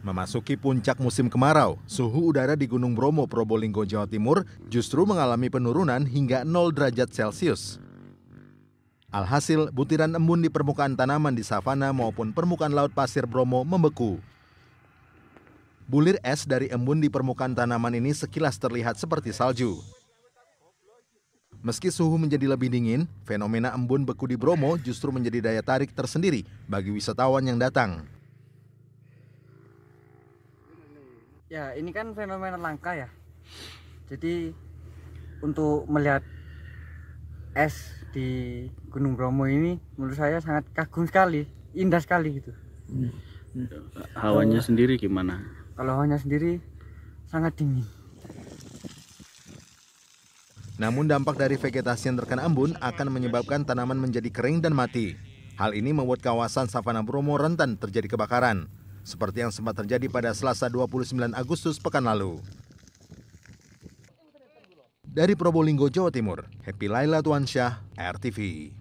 Memasuki puncak musim kemarau, suhu udara di Gunung Bromo, Probolinggo, Jawa Timur justru mengalami penurunan hingga 0 derajat Celcius. Alhasil, butiran embun di permukaan tanaman di savana maupun permukaan laut pasir Bromo membeku. Bulir es dari embun di permukaan tanaman ini sekilas terlihat seperti salju. Meski suhu menjadi lebih dingin, fenomena embun beku di Bromo justru menjadi daya tarik tersendiri bagi wisatawan yang datang. Ya, ini kan fenomena langka ya. Jadi untuk melihat es di Gunung Bromo ini menurut saya sangat kagum sekali, indah sekali gitu. Hawanya sendiri gimana? Kalau hawanya sendiri sangat dingin. Namun dampak dari vegetasi yang terkena embun akan menyebabkan tanaman menjadi kering dan mati. Hal ini membuat kawasan savana Bromo rentan terjadi kebakaran, seperti yang sempat terjadi pada Selasa 29 Agustus pekan lalu. Dari Probolinggo, Jawa Timur, Happy Laila Tuan Syah, RTV.